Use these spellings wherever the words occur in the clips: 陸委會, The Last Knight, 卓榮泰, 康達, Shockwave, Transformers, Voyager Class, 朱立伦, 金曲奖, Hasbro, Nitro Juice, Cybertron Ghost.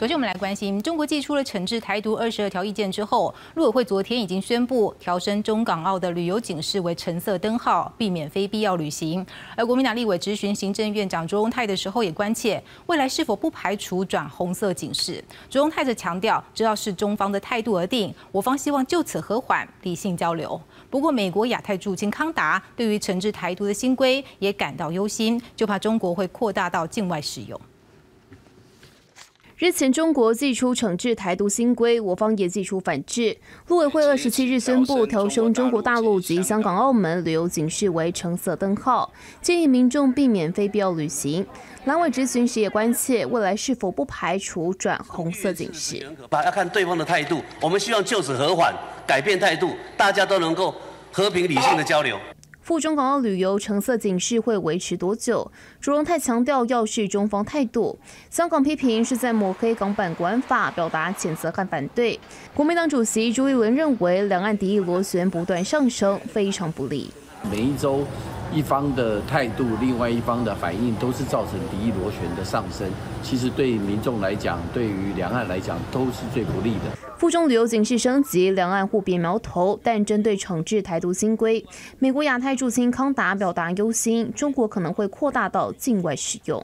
首先，我们来关心中国寄出了惩治台独22条意见之后，陆委会昨天已经宣布调升中港澳的旅游警示为橙色灯号，避免非必要旅行。而国民党立委质询行政院长卓荣泰的时候，也关切未来是否不排除转红色警示。卓荣泰则强调，这要视中方的态度而定，我方希望就此和缓，理性交流。不过，美国亚太驻京康达对于惩治台独的新规也感到忧心，就怕中国会扩大到境外使用。 日前，中国祭出惩治台独新规，我方也祭出反制。陆委会27日宣布调升中国大陆及香港、澳门旅游警示为橙色灯号，建议民众避免非必要旅行。蓝委质询时也关切，未来是否不排除转红色警示？要看对方的态度，我们希望就此和缓，改变态度，大家都能够和平理性的交流。 赴中港澳旅游橙色警示会维持多久？卓荣泰强调要视中方态度。香港批评是在抹黑港版国安法，表达谴责和反对。国民党主席朱立伦认为，两岸敌意螺旋不断上升，非常不利。每一周一方的态度，另外一方的反应，都是造成敌意螺旋的上升。其实对民众来讲，对于两岸来讲，都是最不利的。 附中旅游警示升级，两岸互别苗头，但针对惩治台独新规，美国亚太驻京康达表达忧心，中国可能会扩大到境外使用。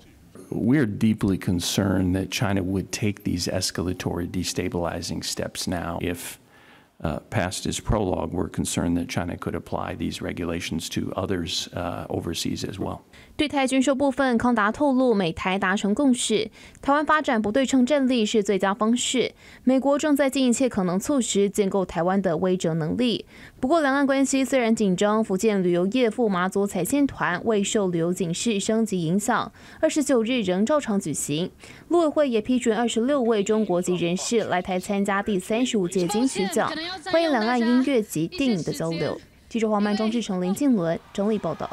We are deeply concerned that China would take these escalatory, destabilizing steps now. If past is prologue, we're concerned that China could apply these regulations to others overseas as well. 对台军售部分，康达透露，美台达成共识，台湾发展不对称战力是最佳方式。美国正在尽一切可能措施建构台湾的威慑能力。不过，两岸关系虽然紧张，福建旅游业赴马祖采线团未受旅游警示升级影响，29日仍照常举行。陆委会也批准26位中国籍人士来台参加第35届金曲奖，欢迎两岸音乐及电影的交流。记者黄曼、庄志成、林静伦整理报道。